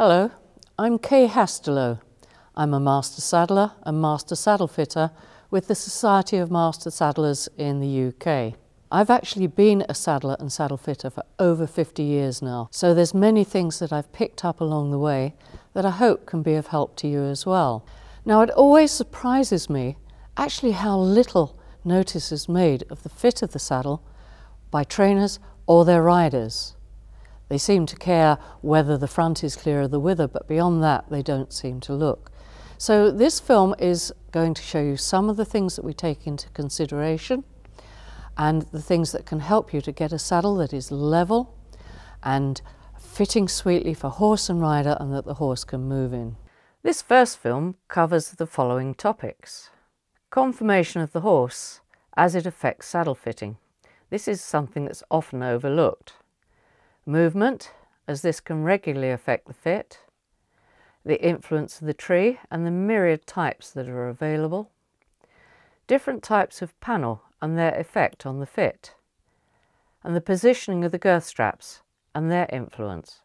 Hello, I'm Kay Hastilow. I'm a Master Saddler and Master Saddle Fitter with the Society of Master Saddlers in the UK. I've actually been a saddler and saddle fitter for over 50 years now, so there's many things that I've picked up along the way that I hope can be of help to you as well. Now, it always surprises me actually how little notice is made of the fit of the saddle by trainers or their riders. They seem to care whether the front is clear of the wither, but beyond that they don't seem to look. So this film is going to show you some of the things that we take into consideration and the things that can help you to get a saddle that is level and fitting sweetly for horse and rider and that the horse can move in. This first film covers the following topics. Conformation of the horse as it affects saddle fitting. This is something that's often overlooked. Movement, as this can regularly affect the fit, the influence of the tree and the myriad types that are available, different types of panel and their effect on the fit, and the positioning of the girth straps and their influence.